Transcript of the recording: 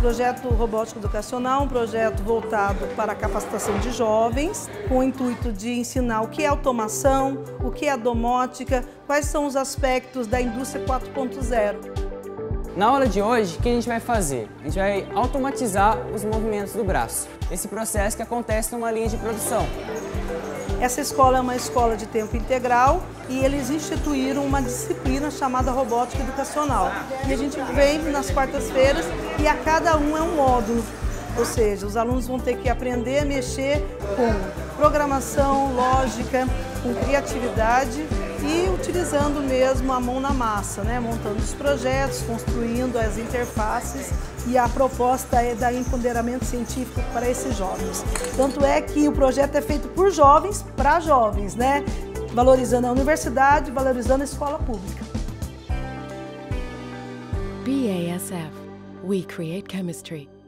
Projeto Robótica Educacional, um projeto voltado para a capacitação de jovens, com o intuito de ensinar o que é automação, o que é a domótica, quais são os aspectos da indústria 4.0. Na aula de hoje, o que a gente vai fazer? A gente vai automatizar os movimentos do braço, esse processo que acontece numa linha de produção. Essa escola é uma escola de tempo integral e eles instituíram uma disciplina chamada Robótica Educacional. E a gente vem nas quartas-feiras e a cada um é um módulo, ou seja, os alunos vão ter que aprender a mexer com programação, lógica, com criatividade e utilizando mesmo a mão na massa, né? Montando os projetos, construindo as interfaces, e a proposta é dar empoderamento científico para esses jovens. Tanto é que o projeto é feito por jovens, para jovens, né? Valorizando a universidade, valorizando a escola pública. BASF. We create chemistry.